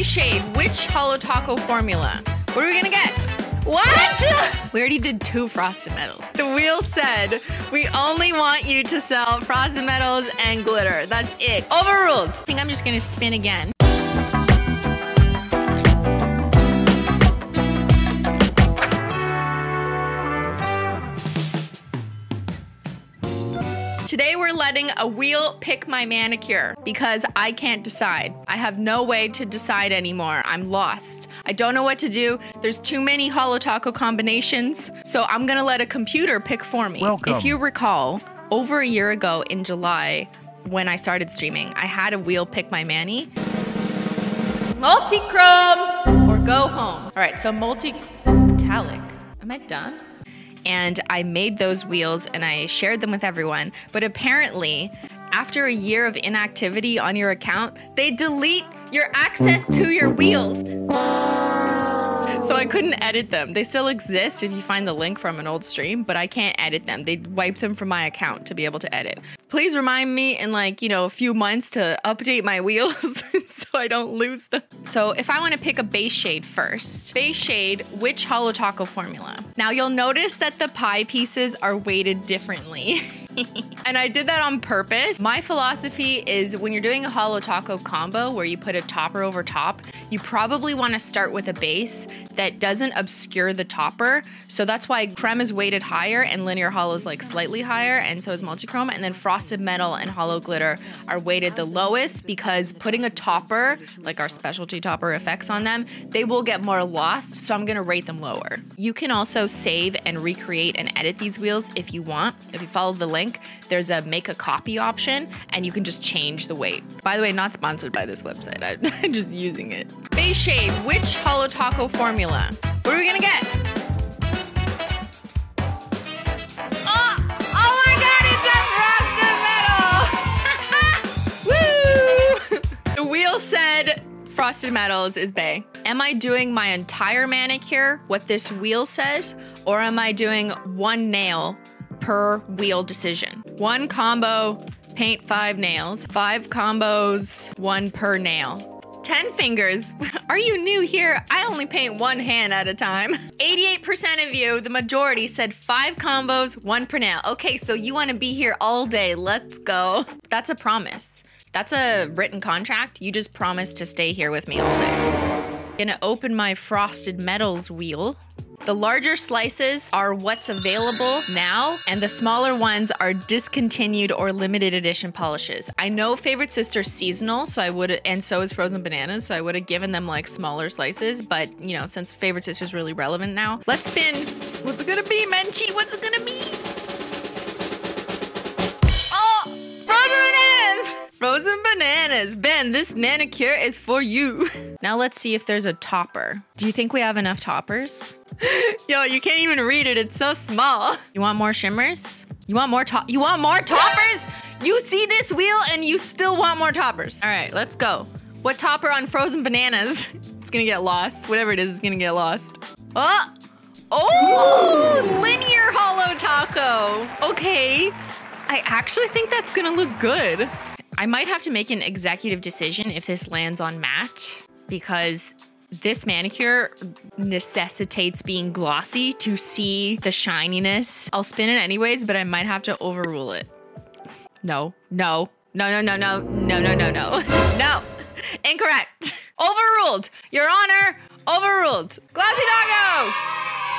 Every shade, which Holo Taco formula? What are we gonna get? What? We already did 2 frosted metals. The wheel said, we only want you to sell frosted metals and glitter. That's it. Overruled. I think I'm just gonna spin again. Today we're letting a wheel pick my manicure because I can't decide. I have no way to decide anymore. I'm lost. I don't know what to do. There's too many Holo Taco combinations, so I'm gonna let a computer pick for me. Welcome. If you recall, over a year ago in July, when I started streaming, I had a wheel pick my mani. Multichrome or go home. All right, so multi-metallic. Am I done? And I made those wheels and I shared them with everyone. But apparently, after a year of inactivity on your account, they delete your access to your wheels. So I couldn't edit them. They still exist if you find the link from an old stream, but I can't edit them. They wiped them from my account to be able to edit. Please remind me in like, you know, a few months to update my wheels so I don't lose them. So if I want to pick a base shade first, base shade, which Holo Taco formula? Now you'll notice that the pie pieces are weighted differently. And I did that on purpose. My philosophy is when you're doing a Holo Taco combo where you put a topper over top, you probably want to start with a base that doesn't obscure the topper. So that's why creme is weighted higher and linear holo is like slightly higher, and so is multichrome, and then frosted metal and holo glitter are weighted the lowest because putting a topper, like our specialty topper effects on them, they will get more lost, so I'm gonna rate them lower. You can also save and recreate and edit these wheels if you want. If you follow the link, there's a make a copy option and you can just change the weight. By the way, not sponsored by this website, I'm just using it. Base shade, which Holo Taco formula? What are we gonna get? Oh my god, it's a frosted metal! Woo! The wheel said frosted metals is bae. Am I doing my entire manicure, what this wheel says, or am I doing one nail per wheel decision? One combo, paint 5 nails. 5 combos, 1 per nail. 10 fingers, are you new here? I only paint 1 hand at a time. 88% of you, the majority, said 5 combos, 1 per nail. Okay, so you wanna be here all day, let's go. That's a promise. That's a written contract. You just promised to stay here with me all day. Gonna open my frosted metals wheel. The larger slices are what's available now, and the smaller ones are discontinued or limited edition polishes. I know Favorite Sister's seasonal, so I would, and so is Frozen Bananas, so I would have given them like smaller slices, but you know, since Favorite Sister's really relevant now, let's spin. What's it gonna be, Menchie? What's it gonna be? Oh, Frozen Bananas! Frozen Bananas. Ben, this manicure is for you. Now let's see if there's a topper. Do you think we have enough toppers? Yo, you can't even read it. It's so small. You want more shimmers? You want more toppers? You see this wheel and you still want more toppers. All right, let's go. What topper on Frozen Bananas? It's gonna get lost. Whatever it is, it's gonna get lost. Oh! Oh! Linear Holo Taco. Okay. I actually think that's gonna look good. I might have to make an executive decision if this lands on matte because this manicure necessitates being glossy to see the shininess. I'll spin it anyways, but I might have to overrule it. No, no, no, no, no, no, no, no, no, no, no. Incorrect. Overruled. Your Honor, overruled. Glossy Taco.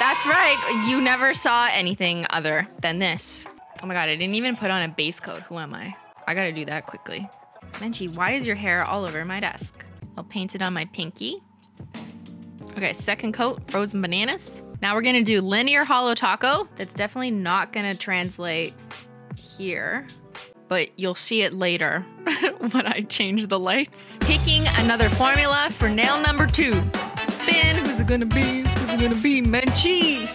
That's right. You never saw anything other than this. Oh my God, I didn't even put on a base coat. Who am I? I gotta do that quickly. Menchie, why is your hair all over my desk? I'll paint it on my pinky. Okay, second coat, Frozen Bananas. Now we're gonna do Linear Holo Taco. That's definitely not gonna translate here, but you'll see it later when I change the lights. Picking another formula for nail number 2. Spin, who's it gonna be? Who's it gonna be? Menchie.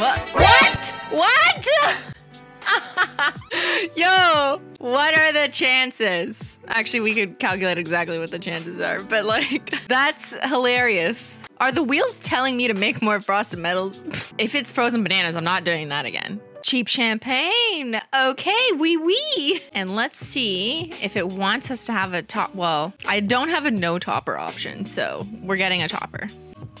What? What? What? Yo, what are the chances? Actually, we could calculate exactly what the chances are, but like, that's hilarious. Are the wheels telling me to make more frosted metals? If it's Frozen Bananas, I'm not doing that again. Cheap Champagne. Okay, wee. And let's see if it wants us to have a top. Well, I don't have a no topper option, so we're getting a topper.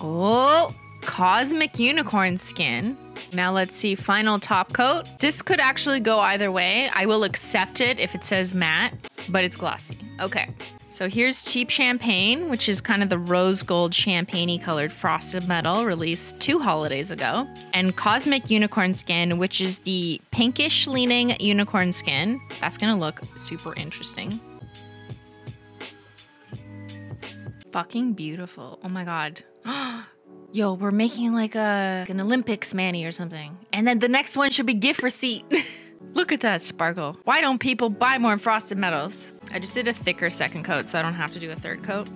Oh, Cosmic Unicorn Skin. Now let's see, final top coat. This could actually go either way. I will accept it if it says matte, but it's glossy. Okay, so here's Cheap Champagne, which is kind of the rose gold champagne-y colored frosted metal released 2 holidays ago. And Cosmic Unicorn Skin, which is the pinkish leaning unicorn skin. That's gonna look super interesting. Fucking beautiful, oh my God. Yo, we're making like an Olympics Manny or something. And then the next one should be gift receipt. Look at that sparkle. Why don't people buy more frosted metals? I just did a thicker second coat, so I don't have to do a third coat.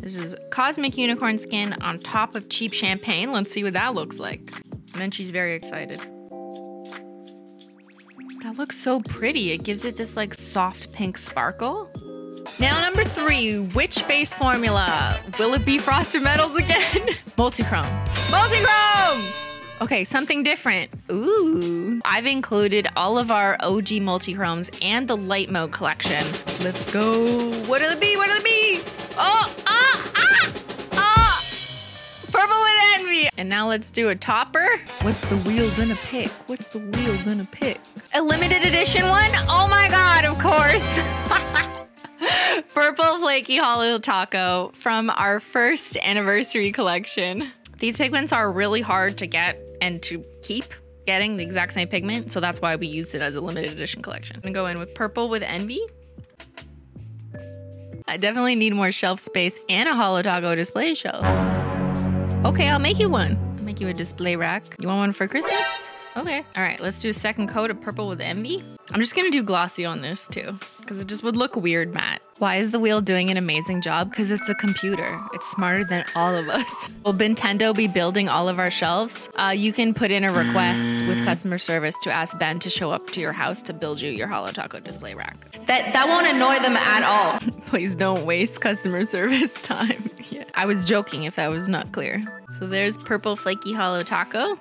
This is Cosmic Unicorn Skin on top of Cheap Champagne. Let's see what that looks like. Menchie's very excited. That looks so pretty. It gives it this like soft pink sparkle. Now number 3, which base formula? Will it be frosted metals again? Multichrome! Okay, something different. Ooh. I've included all of our OG multichromes and the light mode collection. Let's go. What'll it be? What'll it be? Oh, ah, ah, ah. Purple with Envy. And now let's do a topper. What's the wheel gonna pick? What's the wheel gonna pick? A limited edition one? Oh my God, of course. Purple Flaky Holo Taco from our first anniversary collection. These pigments are really hard to get and to keep getting the exact same pigment, so that's why we used it as a limited edition collection. I'm gonna go in with Purple with Envy. I definitely need more shelf space and a Holo Taco display shelf. Okay, I'll make you one. I'll make you a display rack. You want one for Christmas? Okay. All right, let's do a second coat of Purple with Envy. I'm just gonna do glossy on this too, because it just would look weird matte. Why is the wheel doing an amazing job? Because it's a computer. It's smarter than all of us. Will Nintendo be building all of our shelves? You can put in a request with customer service to ask Ben to show up to your house to build you your Holo Taco display rack. That won't annoy them at all. Please don't waste customer service time. Yeah. I was joking if that was not clear. So there's Purple Flaky Holo Taco.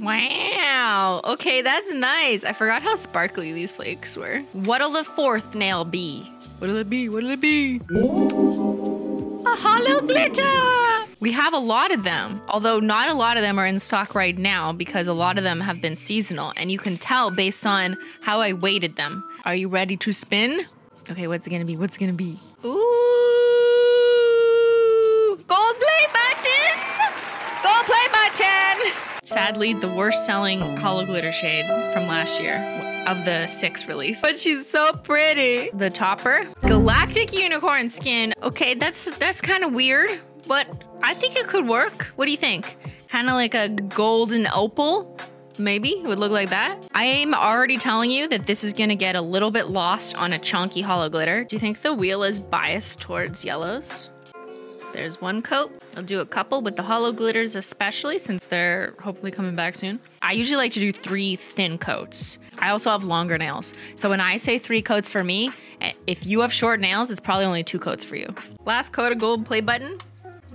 Wow, okay, that's nice. I forgot how sparkly these flakes were. What'll the fourth nail be? What'll it be? What'll it be? A holo glitter! We have a lot of them, although not a lot of them are in stock right now because a lot of them have been seasonal, and you can tell based on how I weighted them. Are you ready to spin? Okay, what's it gonna be? What's it gonna be? Ooh! Gold Play Button! Gold Play Button! Sadly, the worst-selling Holo Glitter shade from last year of the 6th release. But she's so pretty. The topper, Galactic Unicorn Skin. Okay, that's kind of weird, but I think it could work. What do you think? Kind of like a golden opal? Maybe it would look like that. I am already telling you that this is gonna get a little bit lost on a chunky Holo Glitter. Do you think the wheel is biased towards yellows? There's one coat. I'll do a couple with the Holo Glitters especially, since they're hopefully coming back soon. I usually like to do 3 thin coats. I also have longer nails. So when I say 3 coats for me, if you have short nails, it's probably only 2 coats for you. Last coat of Gold Play Button.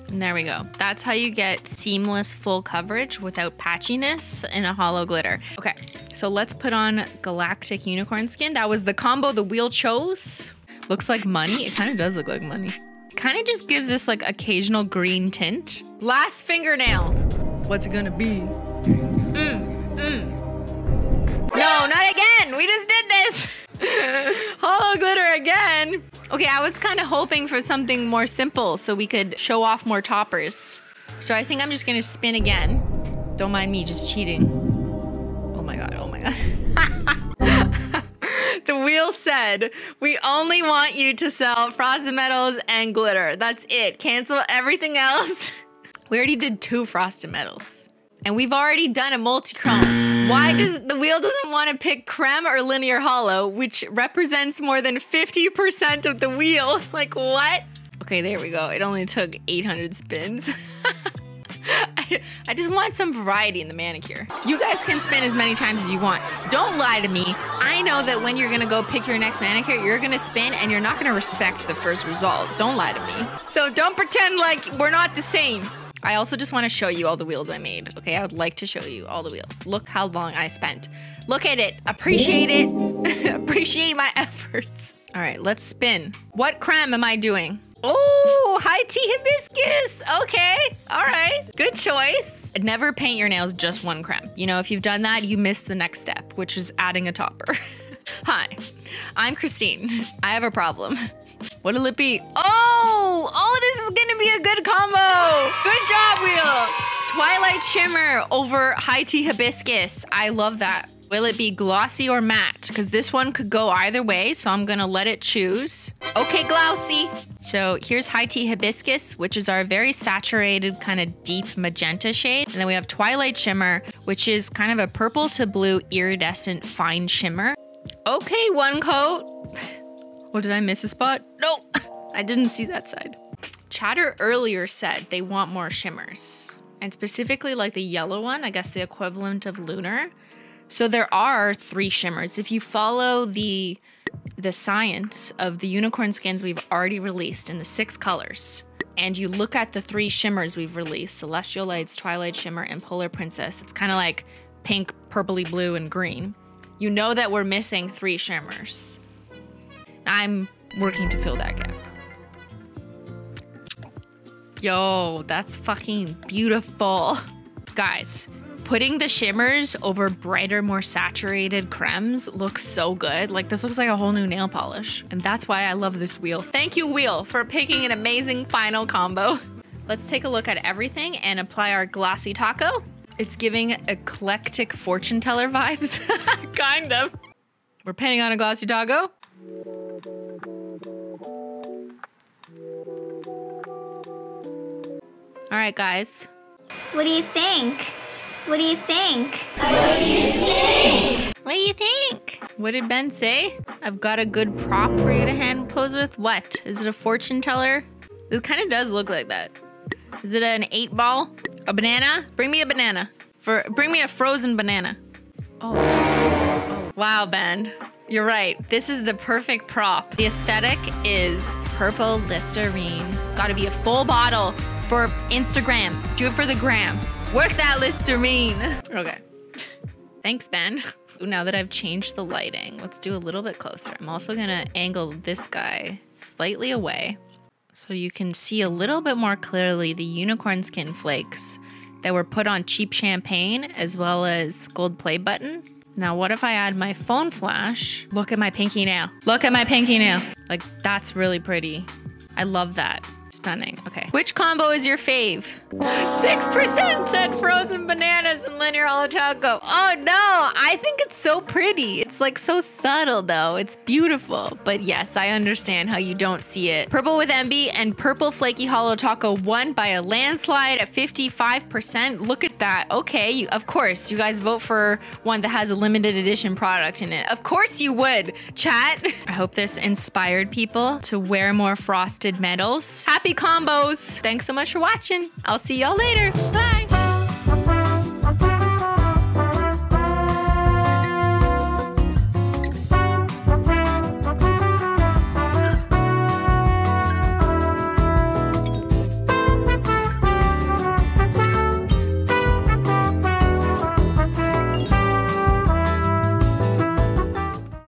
And there we go. That's how you get seamless full coverage without patchiness in a Holo Glitter. Okay, so let's put on Galactic Unicorn Skin. That was the combo the wheel chose. Looks like money. It kind of does look like money. Kind of just gives this like occasional green tint. Last fingernail. What's it gonna be? No, not again. We just did this. Holo Glitter again. Okay, I was kind of hoping for something more simple so we could show off more toppers. So I think I'm just gonna spin again. Don't mind me just cheating. Oh my God, oh my God. The wheel said, we only want you to sell frosted metals and glitter. That's it. Cancel everything else. We already did 2 frosted metals. And we've already done a multichrome. Why does the wheel doesn't want to pick creme or linear holo, which represents more than 50% of the wheel? Like, what? Okay, there we go. It only took 800 spins. I just want some variety in the manicure. You guys can spin as many times as you want. Don't lie to me. I know that when you're gonna go pick your next manicure, you're gonna spin and you're not gonna respect the first result. Don't lie to me. So don't pretend like we're not the same. I also just want to show you all the wheels I made. Okay, I would like to show you all the wheels. Look how long I spent. Look at it. Appreciate it. Appreciate my efforts. All right, let's spin. What creme am I doing? Oh, high tea hibiscus. Okay, all right. Good choice. Never paint your nails just one creme. You know, if you've done that, you miss the next step, which is adding a topper. Hi, I'm Christine. I have a problem. What'll it be? Oh, this is gonna be a good combo. Good job, Wheel. Twilight Shimmer over High Tea Hibiscus. I love that. Will it be glossy or matte? Because this one could go either way, so I'm gonna let it choose. Okay, glossy. So here's High Tea Hibiscus, which is our very saturated kind of deep magenta shade. And then we have Twilight Shimmer, which is kind of a purple to blue iridescent fine shimmer. Okay, one coat. Oh, did I miss a spot? No, I didn't see that side. Chatter earlier said they want more shimmers, and specifically like the yellow one, I guess the equivalent of Lunar. So there are 3 shimmers. If you follow the science of the unicorn skins we've already released in the 6 colors, and you look at the 3 shimmers we've released, Celestial Lights, Twilight Shimmer, and Polar Princess, it's kind of like pink, purpley blue, and green. You know that we're missing 3 shimmers. I'm working to fill that gap. Yo, that's fucking beautiful. Guys, putting the shimmers over brighter, more saturated cremes looks so good. Like, this looks like a whole new nail polish. And that's why I love this wheel. Thank you, wheel, for picking an amazing final combo. Let's take a look at everything and apply our glossy taco. It's giving eclectic fortune teller vibes, kind of. We're painting on a glossy taco. All right, guys. What do you think? What do you think? What do you think? What do you think? What did Ben say? I've got a good prop for you to hand pose with. What? Is it a fortune teller? It kind of does look like that. Is it an 8 ball? A banana? Bring me a banana. Bring me a frozen banana. Oh. Wow, Ben. You're right. This is the perfect prop. The aesthetic is purple Listerine. Gotta be a full bottle. For Instagram. Do it for the gram. Work that Listerine. Okay. Thanks, Ben. Now that I've changed the lighting, let's do a little bit closer. I'm also gonna angle this guy slightly away so you can see a little bit more clearly the unicorn skin flakes that were put on Cheap Champagne as well as Gold Play Button. Now, what if I add my phone flash? Look at my pinky nail. Look at my pinky nail. Like, that's really pretty. I love that. Stunning. Okay. Which combo is your fave? 6% said frozen bananas and linear holo taco. Oh no, I think it's so pretty. It's like so subtle though. It's beautiful. But yes, I understand how you don't see it. Purple with Envy and Purple Flaky Holo Taco won by a landslide at 55%. Look at that. Okay, of course, you guys vote for one that has a limited edition product in it. Of course you would, chat. I hope this inspired people to wear more frosted medals. Happy combos. Thanks so much for watching. I'll see y'all later. Bye.